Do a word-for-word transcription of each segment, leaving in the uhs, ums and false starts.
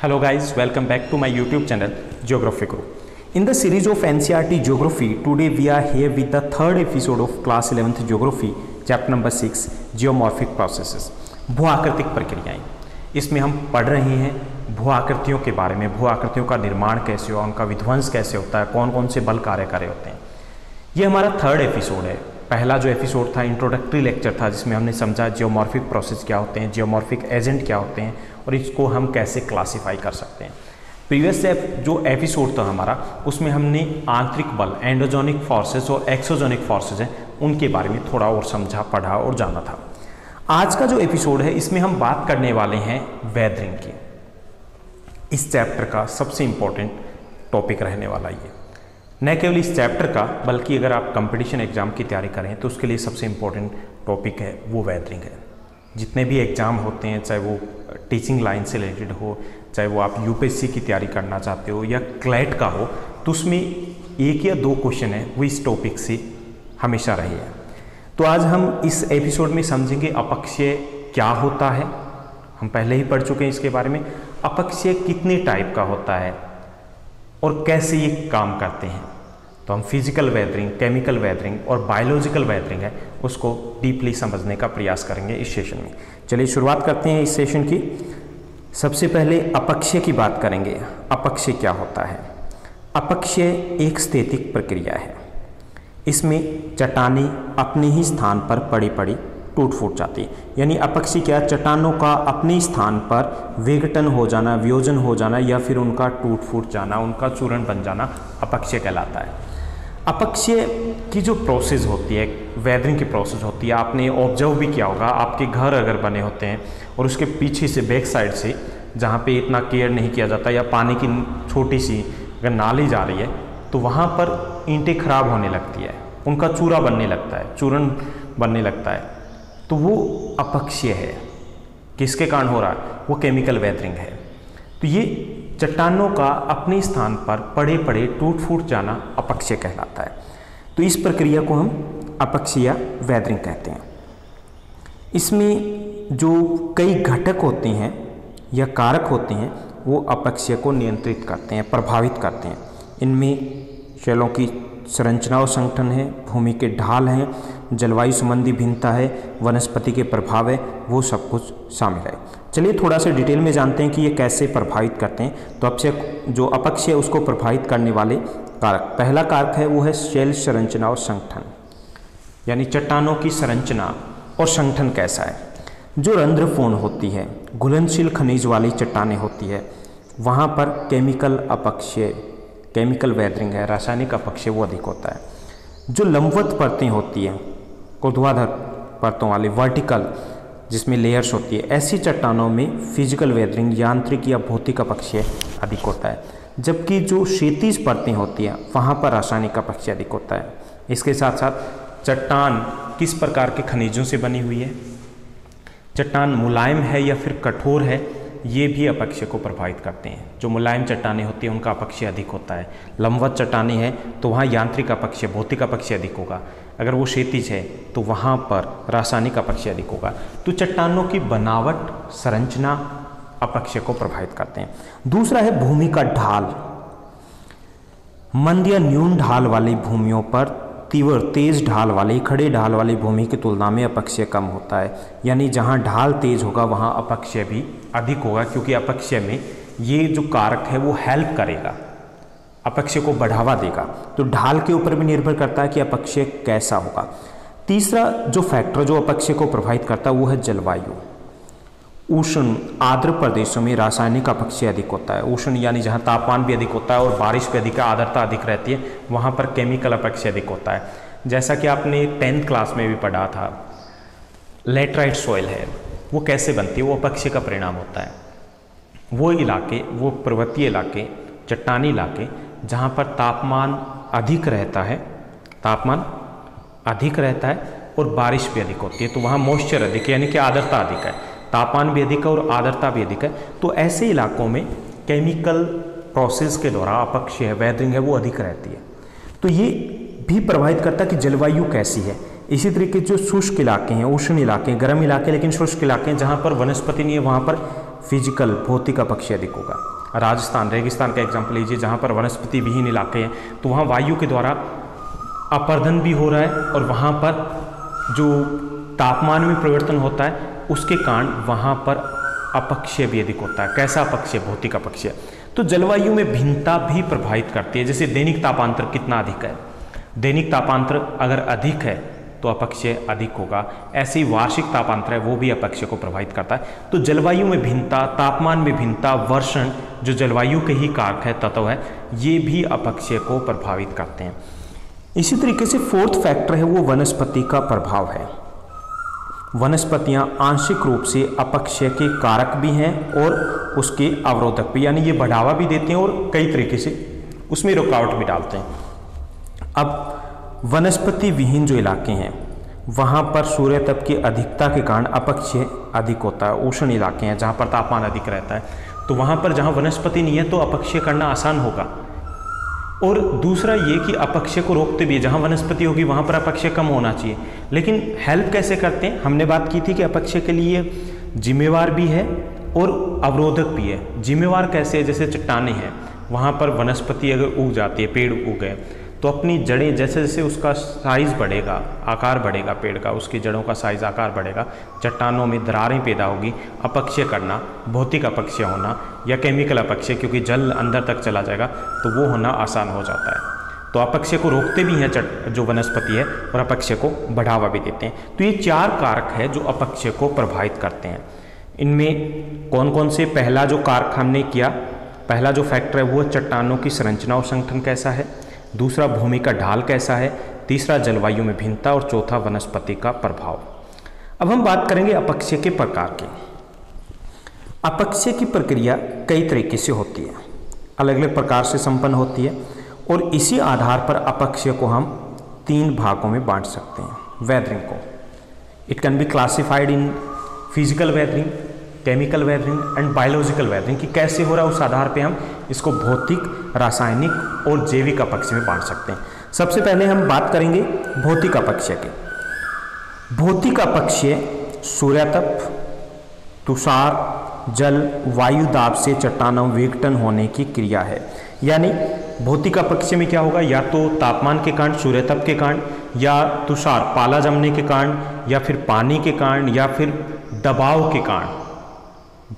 Hello guys, welcome back to my YouTube channel Geographicro. In the series of N C E R T Geography, today we are here with the third episode of class eleventh Geography, chapter number six, Geomorphic processes, भूआकृतिक प्रक्रियाएं। इसमें हम पढ़ रहे हैं भूआकृतियों के बारे में, भूआकृतियों का निर्माण कैसे हो, उनका विध्वंस कैसे होता है, कौन कौन से बल कार्य कार्य होते हैं। ये हमारा थर्ड एपिसोड है। पहला जो एपिसोड था इंट्रोडक्टरी लेक्चर था, जिसमें हमने समझा जियोमॉर्फिक प्रोसेस क्या होते हैं, जियोमॉर्फिक एजेंट क्या होते हैं और इसको हम कैसे क्लासिफाई कर सकते हैं। प्रीवियस जो एपिसोड था हमारा, उसमें हमने आंतरिक बल, एंडोजेनिक फोर्सेस और एक्सोजेनिक फोर्सेस हैं, उनके बारे में थोड़ा और समझा, पढ़ा और जाना था। आज का जो एपिसोड है, इसमें हम बात करने वाले हैं वेदरिंग की। इस चैप्टर का सबसे इम्पोर्टेंट टॉपिक रहने वाला ये, न केवल इस चैप्टर का बल्कि अगर आप कंपटीशन एग्जाम की तैयारी करें तो उसके लिए सबसे इम्पोर्टेंट टॉपिक है वो वेदरिंग है। जितने भी एग्ज़ाम होते हैं, चाहे वो टीचिंग लाइन से रिलेटेड हो, चाहे वो आप यूपीएससी की तैयारी करना चाहते हो या क्लैट का हो, तो उसमें एक या दो क्वेश्चन है वो इस टॉपिक से हमेशा रहे हैं। तो आज हम इस एपिसोड में समझेंगे अपक्षय क्या होता है। हम पहले ही पढ़ चुके हैं इसके बारे में। अपक्षय कितने टाइप का होता है और कैसे ये काम करते हैं, तो हम फिजिकल वेदरिंग, केमिकल वेदरिंग और बायोलॉजिकल वेदरिंग है उसको डीपली समझने का प्रयास करेंगे इस सेशन में। चलिए शुरुआत करते हैं इस सेशन की। सबसे पहले अपक्षय की बात करेंगे। अपक्षय क्या होता है? अपक्षय एक स्थैतिक प्रक्रिया है। इसमें चट्टानें अपने ही स्थान पर पड़ी पड़ी टूट फूट जाती है, यानी अपक्षय क्या, चट्टानों का अपने स्थान पर विघटन हो जाना, वियोजन हो जाना या फिर उनका टूट फूट जाना, उनका चूर्ण बन जाना अपक्षय कहलाता है। अपक्षय की जो प्रोसेस होती है, वेदरिंग की प्रोसेस होती है, आपने ऑब्जर्व भी किया होगा। आपके घर अगर बने होते हैं और उसके पीछे से, बैक साइड से, जहाँ पे इतना केयर नहीं किया जाता या पानी की छोटी सी अगर नाली जा रही है तो वहाँ पर ईंटें खराब होने लगती है, उनका चूरा बनने लगता है, चूर्ण बनने लगता है, तो वो अपक्षय है। किसके कारण हो रहा है? वो केमिकल वेदरिंग है। तो ये चट्टानों का अपने स्थान पर पड़े पड़े टूट फूट जाना अपक्षय कहलाता है। तो इस प्रक्रिया को हम अपक्षय वेदरिंग कहते हैं। इसमें जो कई घटक होते हैं या कारक होते हैं वो अपक्षय को नियंत्रित करते हैं, प्रभावित करते हैं। इनमें शैलों की संरचना और संगठन है, भूमि के ढाल हैं, जलवायु संबंधी भिन्नता है, वनस्पति के प्रभाव है, वो सब कुछ शामिल है। चलिए थोड़ा सा डिटेल में जानते हैं कि ये कैसे प्रभावित करते हैं। तो अपक्षय, जो अपक्षय है उसको प्रभावित करने वाले कारक, पहला कारक है वो है शैल संरचना और संगठन, यानी चट्टानों की संरचना और संगठन कैसा है। जो रंध्रफोन होती है, घुलनशील खनिज वाली चट्टानें होती है, वहाँ पर केमिकल अपक्षय, केमिकल वेदरिंग है, रासायनिक अपक्षय वो अधिक होता है। जो लंबवत परतें होती हैं, ऊर्ध्वाधर परतों वाली, वर्टिकल जिसमें लेयर्स होती है, ऐसी चट्टानों में फिजिकल वेदरिंग, यांत्रिक या भौतिक अपक्षय अधिक होता है। जबकि जो क्षैतिज परतें होती हैं वहाँ पर रासायनिक अपक्षय अधिक होता है। इसके साथ साथ चट्टान किस प्रकार के खनिजों से बनी हुई है, चट्टान मुलायम है या फिर कठोर है, ये भी अपक्षय को प्रभावित करते हैं। जो मुलायम चट्टानें होती हैं उनका अपक्षय अधिक होता है। लंबवत चट्टानें हैं तो वहाँ यांत्रिक अपक्षय, भौतिक अपक्षय अधिक होगा। अगर वो क्षैतिज है तो वहाँ पर रासायनिक अपक्षय अधिक होगा। तो चट्टानों की बनावट, संरचना अपक्षय को प्रभावित करते हैं। दूसरा है भूमि का ढाल। मंद या न्यून ढाल वाली भूमियों पर तीव्र, तेज ढाल वाली, खड़े ढाल वाली भूमि की तुलना में अपक्षय कम होता है, यानी जहाँ ढाल तेज होगा वहाँ अपक्षय भी अधिक होगा, क्योंकि अपक्षय में ये जो कारक है वो हेल्प करेगा, अपक्षय को बढ़ावा देगा। तो ढाल के ऊपर भी निर्भर करता है कि अपक्षय कैसा होगा। तीसरा जो फैक्टर जो अपक्षय को प्रभावित करता है वो है जलवायु। उष्ण आर्द्र प्रदेशों में रासायनिक अपक्षय अधिक होता है। उष्ण यानी जहाँ तापमान भी अधिक होता है और बारिश भी अधिक, आर्द्रता अधिक रहती है, वहाँ पर केमिकल अपक्षय अधिक होता है। जैसा कि आपने टेंथ क्लास में भी पढ़ा था, लेटराइट सॉइल है वो कैसे बनती है, वो अपक्षय का परिणाम होता है। वो इलाके, वो पर्वतीय इलाके, चट्टानी इलाके जहाँ पर तापमान अधिक रहता है, तापमान अधिक रहता है और बारिश भी अधिक होती है, तो वहाँ मॉइस्चर अधिक, यानी कि आर्द्रता अधिक है, तापमान भी अधिक है और आर्द्रता भी अधिक है। तो ऐसे इलाकों में केमिकल प्रोसेस के दौरान अपक्षय, वेदरिंग है वो अधिक रहती है। तो ये भी प्रभावित करता है कि जलवायु कैसी है। इसी तरीके जो शुष्क इलाके हैं, उष्ण इलाके हैं, गर्म इलाके, लेकिन शुष्क इलाके हैं जहाँ पर वनस्पति नहीं है, वहाँ पर फिजिकल भौतिक अपक्षय अधिक होगा। राजस्थान रेगिस्तान का एग्जाम्पल लीजिए, जहाँ पर वनस्पति विहीन इलाके हैं, तो वहाँ वायु के द्वारा अपरदन भी हो रहा है और वहाँ पर जो तापमान में परिवर्तन होता है उसके कारण वहाँ पर अपक्षय भी अधिक होता है। कैसा अपक्षय? भौतिक अपक्षय। तो जलवायु में भिन्नता भी प्रभावित करती है। जैसे दैनिक तापांतर कितना अधिक है, दैनिक तापांतर अगर अधिक है तो अपक्षय अधिक होगा। ऐसे ही वार्षिक तापांतर है, वो भी अपक्षय को प्रभावित करता है। तो जलवायु में भिन्नता, तापमान में भिन्नता, वर्षण जो जलवायु के ही कारक है, तत्व है, ये भी अपक्षय को प्रभावित करते हैं। इसी तरीके से फोर्थ फैक्टर है वो वनस्पति का प्रभाव है। वनस्पतियाँ आंशिक रूप से अपक्षय के कारक भी हैं और उसके अवरोधक भी, यानी ये बढ़ावा भी देते हैं और कई तरीके से उसमें रुकावट भी डालते हैं। अब वनस्पति विहीन जो इलाके हैं वहाँ पर सूर्य तप की अधिकता के कारण अपक्षय अधिक होता है। उष्ण इलाके हैं जहाँ पर तापमान अधिक रहता है, तो वहाँ पर जहाँ वनस्पति नहीं है तो अपक्षय करना आसान होगा। और दूसरा ये कि अपक्षय को रोकते भी, जहाँ वनस्पति होगी वहाँ पर अपक्षय कम होना चाहिए। लेकिन हेल्प कैसे करते हैं? हमने बात की थी कि अपक्षय के लिए जिम्मेवार भी है और अवरोधक भी है। जिम्मेवार कैसे है? जैसे चट्टानें हैं, वहाँ पर वनस्पति अगर उग जाती है, पेड़ उग गए, तो अपनी जड़ें जैसे जैसे उसका साइज़ बढ़ेगा, आकार बढ़ेगा पेड़ का, उसकी जड़ों का साइज़ आकार बढ़ेगा, चट्टानों में दरारें पैदा होगी। अपक्षय करना, भौतिक अपक्षय होना या केमिकल अपक्षय, क्योंकि जल अंदर तक चला जाएगा, तो वो होना आसान हो जाता है। तो अपक्षय को रोकते भी हैं चट जो वनस्पति है और अपक्षय को बढ़ावा भी देते हैं। तो ये चार कारक है जो अपक्षय को प्रभावित करते हैं। इनमें कौन कौन से? पहला जो कारक हमने किया, पहला जो फैक्टर है वो चट्टानों की संरचना और संगठन कैसा है, दूसरा भूमि का ढाल कैसा है, तीसरा जलवायु में भिन्नता और चौथा वनस्पति का प्रभाव। अब हम बात करेंगे अपक्षय के प्रकार की। अपक्षय की प्रक्रिया कई तरीके से होती है, अलग अलग प्रकार से संपन्न होती है, और इसी आधार पर अपक्षय को हम तीन भागों में बांट सकते हैं। वेदरिंग को it can be classified in physical weathering, chemical weathering and biological weathering, कि कैसे हो रहा है उस आधार पे हम इसको भौतिक, रासायनिक और जैविक अपक्षय में बांट सकते हैं। सबसे पहले हम बात करेंगे भौतिक अपक्षय के। भौतिक अपक्षय सूर्यातप, तुषार, जल, वायु दाब से चट्टानों विघटन होने की क्रिया है। यानी भौतिक अपक्षय में क्या होगा? या तो तापमान के कारण, सूर्यतप के कारण, या तुषार पाला जमने के कारण, या फिर पानी के कारण, या फिर दबाव के कारण।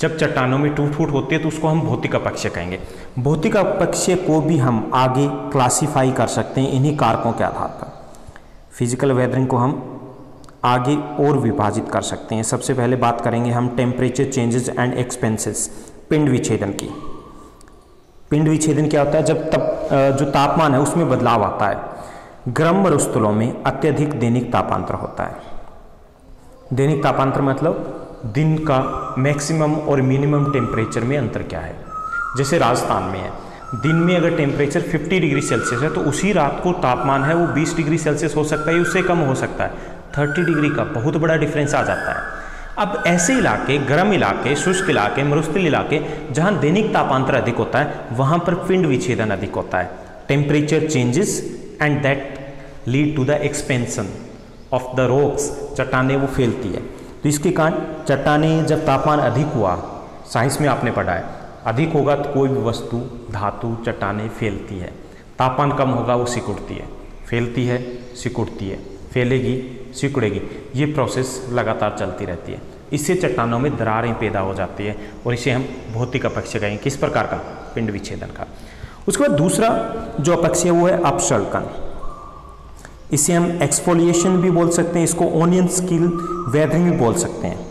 जब चट्टानों में टूट फूट होती है तो उसको हम भौतिक अपक्षय कहेंगे। भौतिक अपक्षय को भी हम आगे क्लासिफाई कर सकते हैं इन्हीं कारकों के आधार पर। फिजिकल वेदरिंग को हम आगे और विभाजित कर सकते हैं। सबसे पहले बात करेंगे हम टेम्परेचर चेंजेस एंड एक्सपेंसेस, पिंड विच्छेदन की। पिंड विच्छेदन क्या होता है? जब तप जो तापमान है उसमें बदलाव आता है। गर्म मरुस्थलों में अत्यधिक दैनिक तापांतर होता है। दैनिक तापांतर मतलब दिन का मैक्सिमम और मिनिमम टेम्परेचर में अंतर क्या है। जैसे राजस्थान में है, दिन में अगर टेम्परेचर पचास डिग्री सेल्सियस है तो उसी रात को तापमान है वो बीस डिग्री सेल्सियस हो सकता है, उससे कम हो सकता है। तीस डिग्री का बहुत बड़ा डिफरेंस आ जाता है। अब ऐसे इलाके, गर्म इलाके, शुष्क इलाके, मरुस्थल इलाके, जहाँ दैनिक तापांतर अधिक होता है वहाँ पर पिंड विच्छेदन अधिक होता है। Temperature changes and that lead to the expansion of the rocks, चट्टाने वो फैलती है। तो इसके कारण चट्टाने, जब तापमान अधिक हुआ, साइंस में आपने पढ़ा है, अधिक होगा तो कोई भी वस्तु, धातु, चट्टाने फैलती है। तापमान कम होगा वो सिकुड़ती है, फैलती है, सिकुड़ती है, फैलेगी, सिकुड़ेगी, ये प्रोसेस लगातार चलती रहती है। इससे चट्टानों में दरारें पैदा हो जाती है और इसे हम भौतिक अपक्षय कहेंगे। किस प्रकार का? पिंड विच्छेदन का। उसके बाद दूसरा जो अपक्षय वो है अपसरकन। इसे हम एक्सफोलिएशन भी बोल सकते हैं, इसको ओनियन स्किन वेदरिंग भी बोल सकते हैं।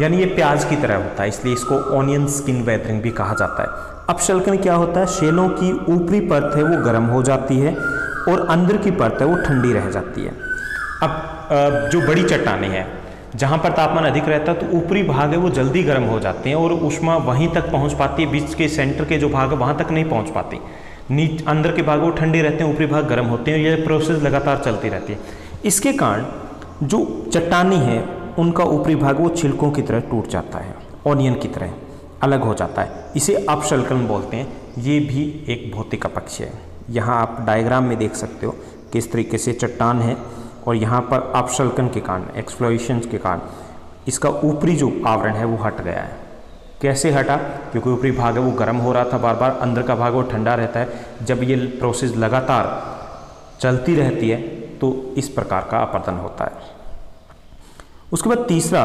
यानी ये प्याज की तरह होता है, इसलिए इसको ओनियन स्किन वेदरिंग भी कहा जाता है। अपशल्कन क्या होता है? शेलों की ऊपरी परत है वो गर्म हो जाती है और अंदर की परत है वो ठंडी रह जाती है। अब जो बड़ी चट्टानें हैं जहाँ पर तापमान अधिक रहता है तो ऊपरी भाग है वो जल्दी गर्म हो जाते हैं और ऊष्मा वहीं तक पहुँच पाती है, बीच के सेंटर के जो भाग है वहाँ तक नहीं पहुँच पाती। नीचे अंदर के भाग वो ठंडे रहते हैं, ऊपरी भाग गर्म होते हैं। यह प्रोसेस लगातार चलती रहती है। इसके कारण जो चट्टानी है उनका ऊपरी भाग वो छिलकों की तरह टूट जाता है, ऑनियन की तरह अलग हो जाता है। इसे अपशल्कन बोलते हैं। ये भी एक भौतिक अपक्षय है। यहाँ आप डायग्राम में देख सकते हो किस तरीके से चट्टान है और यहाँ पर अपशल्कन के कारण, एक्सप्लोरेशन के कारण इसका ऊपरी जो आवरण है वो हट गया है, कैसे हटा? क्योंकि ऊपरी भाग है वो गर्म हो रहा था बार बार, अंदर का भाग वो ठंडा रहता है। जब ये प्रोसेस लगातार चलती रहती है तो इस प्रकार का अपरदन होता है। उसके बाद तीसरा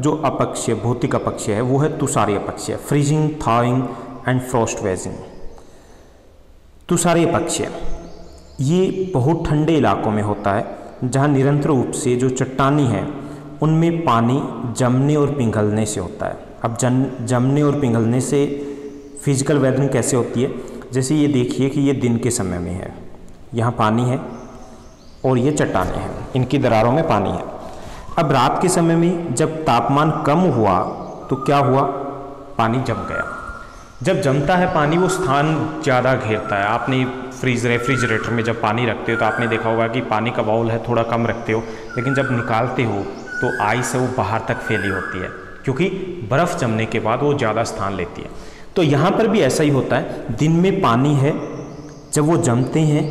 जो अपक्षय, भौतिक अपक्षय है, वो है तुषारी अपक्षय, freezing, thawing and frost wedging. तुषारी अपक्षय ये बहुत ठंडे इलाकों में होता है जहाँ निरंतर रूप से जो चट्टानी है उनमें पानी जमने और पिघलने से होता है। अब जम जमने और पिघलने से फिजिकल वेदरिंग कैसे होती है? जैसे ये देखिए कि ये दिन के समय में है, यहाँ पानी है और ये चट्टानें हैं, इनकी दरारों में पानी है। अब रात के समय में जब तापमान कम हुआ तो क्या हुआ? पानी जम गया। जब जमता है पानी वो स्थान ज़्यादा घेरता है। आपने फ्रीज रेफ्रिजरेटर में जब पानी रखते हो तो आपने देखा होगा कि पानी का बाउल है थोड़ा कम रखते हो, लेकिन जब निकालते हो तो आइस है वो बाहर तक फैली होती है, क्योंकि बर्फ़ जमने के बाद वो ज़्यादा स्थान लेती है। तो यहाँ पर भी ऐसा ही होता है, दिन में पानी है, जब वो जमते हैं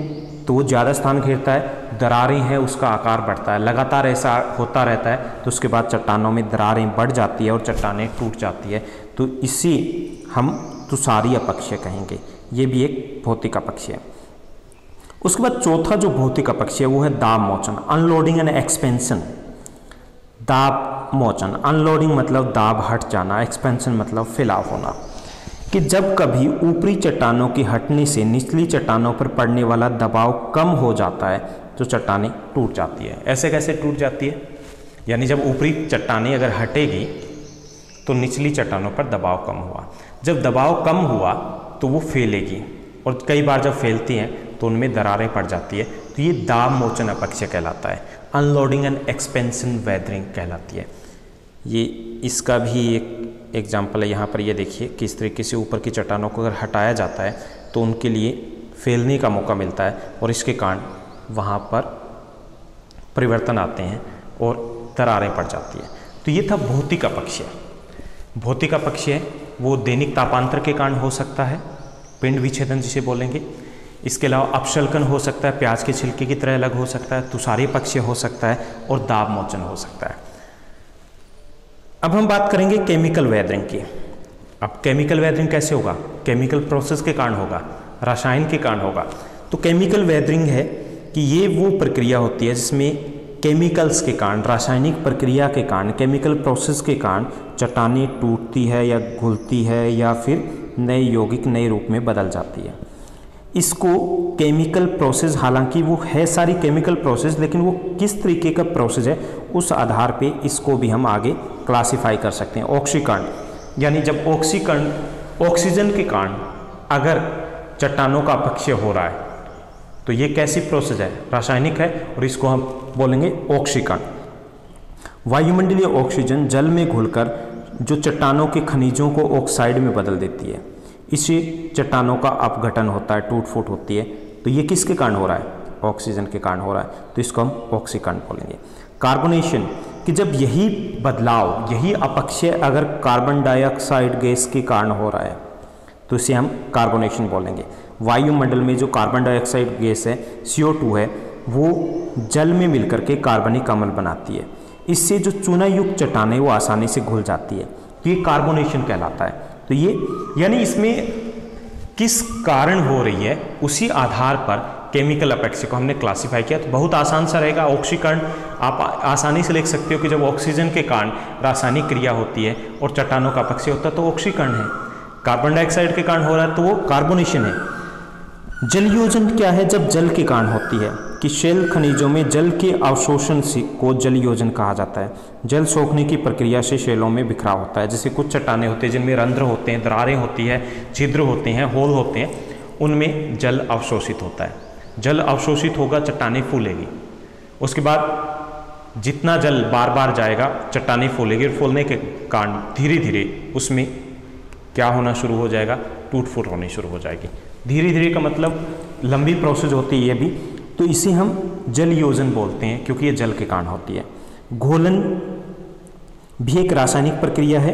तो वो ज़्यादा स्थान घेरता है, दरारें हैं, उसका आकार बढ़ता है। लगातार ऐसा होता रहता है तो उसके बाद चट्टानों में दरारें बढ़ जाती है और चट्टानें टूट जाती है। तो इसी हम तुषारी अपक्षय कहेंगे, ये भी एक भौतिक अपक्षय है। उसके बाद चौथा जो भौतिक अपक्षय है वो है दाब मोचन, अनलोडिंग एंड एक्सपेंशन। दाब मोचन, अनलोडिंग मतलब दाब हट जाना, एक्सपेंशन मतलब फैलाव होना, कि जब कभी ऊपरी चट्टानों के हटने से निचली चट्टानों पर पड़ने वाला दबाव कम हो जाता है तो चट्टानें टूट जाती है। ऐसे कैसे टूट जाती है? यानी जब ऊपरी चट्टानें अगर हटेगी तो निचली चट्टानों पर दबाव कम हुआ, जब दबाव कम हुआ तो वो फैलेगी, और कई बार जब फैलती हैं तो उनमें दरारें पड़ जाती है। तो ये दाब मोचन अपक्षय कहलाता है, अनलोडिंग एंड एक्सपेंशन वेदरिंग कहलाती है। ये इसका भी एक एग्जाम्पल है, यहाँ पर ये देखिए किस तरीके से ऊपर की चट्टानों को अगर हटाया जाता है तो उनके लिए फैलने का मौका मिलता है, और इसके कारण वहाँ पर परिवर्तन आते हैं और दरारें पड़ जाती है। तो ये था भौतिक अपक्षय। भौतिक अपक्षय वो दैनिक तापांतर के कारण हो सकता है, पिंड विच्छेदन जिसे बोलेंगे। इसके अलावा अपशल्कन हो सकता है, प्याज के छिलके की तरह अलग हो सकता है, तुषारी अपक्षय हो सकता है, और दाब मोचन हो सकता है। अब हम बात करेंगे केमिकल वेदरिंग की। अब केमिकल वेदरिंग कैसे होगा? केमिकल प्रोसेस के कारण होगा, रसायन के कारण होगा। तो केमिकल वेदरिंग है कि ये वो प्रक्रिया होती है जिसमें केमिकल्स के कारण, रासायनिक प्रक्रिया के कारण, केमिकल प्रोसेस के कारण चट्टानें टूटती है या घुलती है या फिर नए यौगिक नए रूप में बदल जाती है। इसको केमिकल प्रोसेस, हालांकि वो है सारी केमिकल प्रोसेस, लेकिन वो किस तरीके का प्रोसेस है उस आधार पे इसको भी हम आगे क्लासिफाई कर सकते हैं। ऑक्सीकरण, यानी जब ऑक्सीकरण ऑक्सीजन के कारण अगर चट्टानों का अपक्षय हो रहा है तो ये कैसी प्रोसेस है? रासायनिक है, और इसको हम बोलेंगे ऑक्सीकरण। वायुमंडलीय ऑक्सीजन जल में घुलकर जो चट्टानों के खनिजों को ऑक्साइड में बदल देती है, इससे चट्टानों का अपघटन होता है, टूट फूट होती है। तो ये किसके कारण हो रहा है? ऑक्सीजन के कारण हो रहा है, तो इसको हम ऑक्सीकरण बोलेंगे। कार्बोनेशन, कि जब यही बदलाव, यही अपक्षय अगर कार्बन डाइऑक्साइड गैस के कारण हो रहा है तो इसे हम कार्बोनेशन बोलेंगे। वायुमंडल में जो कार्बन डाइऑक्साइड गैस है, सी ओ टू है, वो जल में मिलकर के कार्बनिक अम्ल बनाती है। इससे जो चूनायुक्त चट्टान है वो आसानी से घुल जाती है, तो ये कार्बोनेशन कहलाता है। तो ये यानी इसमें किस कारण हो रही है उसी आधार पर केमिकल अपक्षय को हमने क्लासिफाई किया। तो बहुत आसान सा रहेगा ऑक्सीकरण, आप आसानी से लिख सकते हो कि जब ऑक्सीजन के कारण रासायनिक क्रिया होती है और चट्टानों का अपक्षय होता है तो ऑक्सीकरण है। कार्बन डाइऑक्साइड के कारण हो रहा है तो वो कार्बोनेशन है। जलयोजन क्या है? जब जल के कारण होती है, कि शेल खनिजों में जल के अवशोषण को जलयोजन कहा जाता है। जल सोखने की प्रक्रिया से शेलों में बिखराव होता है। जैसे कुछ चट्टानें होती हैं जिनमें रंध्र होते हैं, दरारें होती है, छिद्र होते हैं, होल होते हैं, उनमें जल अवशोषित होता है। जल अवशोषित होगा, चट्टानें फूलेगी, उसके बाद जितना जल बार बार जाएगा चट्टानें फूलेगी, और फूलने के कारण धीरे धीरे उसमें क्या होना शुरू हो जाएगा? टूट फूट होनी शुरू हो जाएगी। धीरे धीरे का मतलब लंबी प्रोसेस होती है ये भी, तो इसे हम जलयोजन बोलते हैं क्योंकि ये जल के कारण होती है। घोलन भी एक रासायनिक प्रक्रिया है।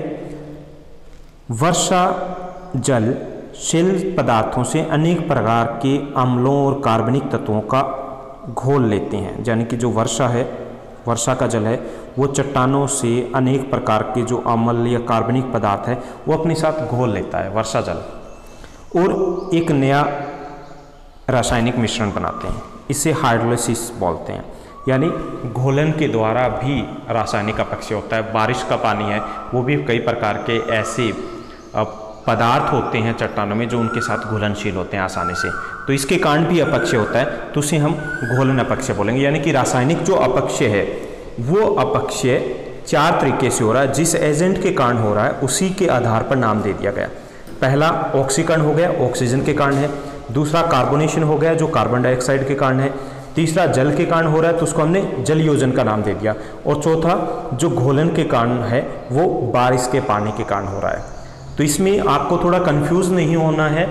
वर्षा जल शेल पदार्थों से अनेक प्रकार के अम्लों और कार्बनिक तत्वों का घोल लेते हैं, यानी कि जो वर्षा है, वर्षा का जल है, वो चट्टानों से अनेक प्रकार के जो अम्ल या कार्बनिक पदार्थ है वो अपने साथ घोल लेता है वर्षा जल, और एक नया रासायनिक मिश्रण बनाते हैं, इसे हाइड्रोलिसिस बोलते हैं। यानी घोलन के द्वारा भी रासायनिक अपक्षय होता है। बारिश का पानी है वो भी कई प्रकार के ऐसे पदार्थ होते हैं चट्टानों में जो उनके साथ घुलनशील होते हैं आसानी से, तो इसके कारण भी अपक्षय होता है, तो उसे हम घोलन अपक्षय बोलेंगे। यानी कि रासायनिक जो अपक्षय है वो अपक्षय चार तरीके से हो रहा है, जिस एजेंट के कारण हो रहा है उसी के आधार पर नाम दे दिया गया। पहला ऑक्सीकरण हो गया, ऑक्सीजन के कारण है। दूसरा कार्बोनेशन हो गया, जो कार्बन डाइऑक्साइड के कारण है। तीसरा जल के कारण हो रहा है, तो उसको हमने जल योजन का नाम दे दिया। और चौथा जो घोलन के कारण है वो बारिश के पानी के कारण हो रहा है। तो इसमें आपको थोड़ा कंफ्यूज नहीं होना है,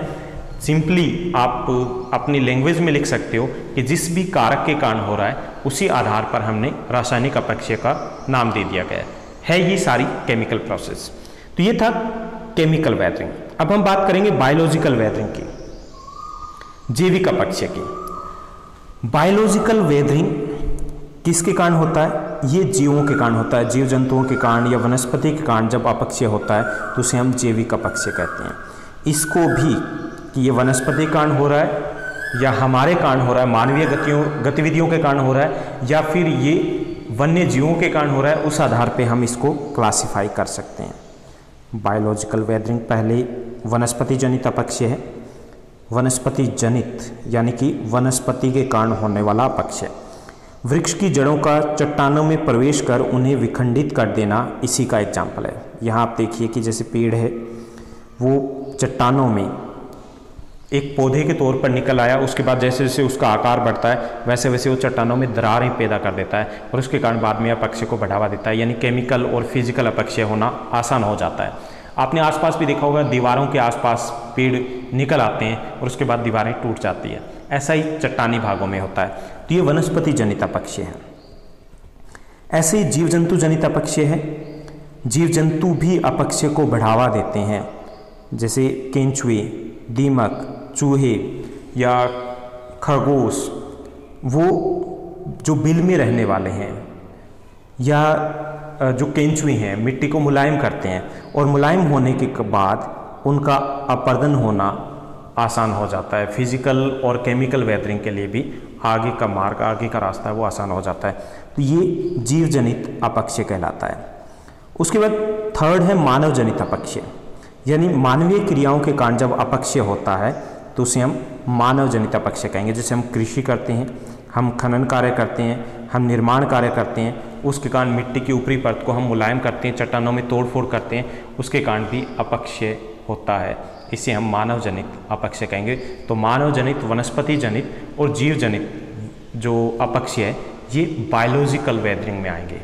सिंपली आप अपनी लैंग्वेज में लिख सकते हो कि जिस भी कारक के कारण हो रहा है उसी आधार पर हमने रासायनिक अपक्षय का नाम दे दिया गया है। ये सारी केमिकल प्रोसेस। तो ये था केमिकल वेदरिंग। अब हम बात करेंगे बायोलॉजिकल वेदरिंग की, जैविक अपक्षय की। बायोलॉजिकल वेदरिंग किसके कारण होता है? ये जीवों के कारण होता है, जीव जंतुओं के कारण या वनस्पति के कारण जब अपक्षय होता है तो उसे हम जैविक अपक्षय कहते हैं। इसको भी कि ये वनस्पति कारण हो रहा है या हमारे कारण हो रहा है, मानवीय गतियों गतिविधियों के कारण हो रहा है, या फिर ये वन्य जीवों के कारण हो रहा है, उस आधार पे हम इसको क्लासिफाई कर सकते हैं। बायोलॉजिकल वेदरिंग पहले वनस्पति जनित अपक्षय है, वनस्पति जनित यानी कि वनस्पति के कारण होने वाला अपक्षय। वृक्ष की जड़ों का चट्टानों में प्रवेश कर उन्हें विखंडित कर देना इसी का एग्जाम्पल है। यहाँ आप देखिए कि जैसे पेड़ है वो चट्टानों में एक पौधे के तौर पर निकल आया, उसके बाद जैसे जैसे उसका आकार बढ़ता है वैसे वैसे वो चट्टानों में दरारें पैदा कर देता है और उसके कारण बाद में अपक्षय को बढ़ावा देता है। यानी केमिकल और फिजिकल अपक्षय होना आसान हो जाता है। आपने आसपास भी देखा होगा, दीवारों के आसपास पेड़ निकल आते हैं और उसके बाद दीवारें टूट जाती है, ऐसा ही चट्टानी भागों में होता है। तो ये वनस्पति जनित अपक्षय है। ऐसे ही जीव जंतु जनित अपक्षय है। जीव जंतु भी अपक्षय को बढ़ावा देते हैं, जैसे केंचुए, दीमक, चूहे या खरगोश, वो जो बिल में रहने वाले हैं, या जो केंचुए हैं मिट्टी को मुलायम करते हैं, और मुलायम होने के बाद उनका अपरदन होना आसान हो जाता है। फिजिकल और केमिकल वेदरिंग के लिए भी आगे का मार्ग, आगे का रास्ता है वो आसान हो जाता है। तो ये जीव जनित अपक्षय कहलाता है। उसके बाद थर्ड है मानव जनित अपक्षय, यानी मानवीय क्रियाओं के कारण जब अपक्षय होता है तो उसे हम मानव जनित अपक्षय कहेंगे। जैसे हम कृषि करते हैं, हम खनन कार्य करते हैं, हम निर्माण कार्य करते हैं, उसके कारण मिट्टी की ऊपरी परत को हम मुलायम करते हैं, चट्टानों में तोड़फोड़ करते हैं, उसके कारण भी अपक्षय होता है, इसे हम मानव जनित अपक्षय कहेंगे। तो मानव जनित, वनस्पति जनित और जीव जनित जो अपक्षय है ये बायोलॉजिकल वेदरिंग में आएंगे,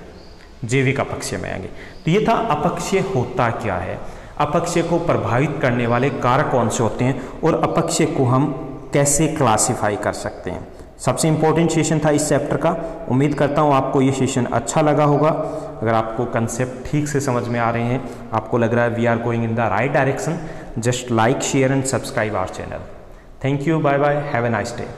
जैविक अपक्षय में आएंगे। तो ये था अपक्षय होता क्या है, अपक्षय को प्रभावित करने वाले कारक कौन से होते हैं, और अपक्षय को हम कैसे क्लासिफाई कर सकते हैं। सबसे इम्पोर्टेंट सेशन था इस चैप्टर का। उम्मीद करता हूँ आपको ये सेशन अच्छा लगा होगा। अगर आपको कंसेप्ट ठीक से समझ में आ रहे हैं, आपको लग रहा है we are going in the right direction, just like, Share and subscribe our channel. Thank you. Bye bye. Have a nice day.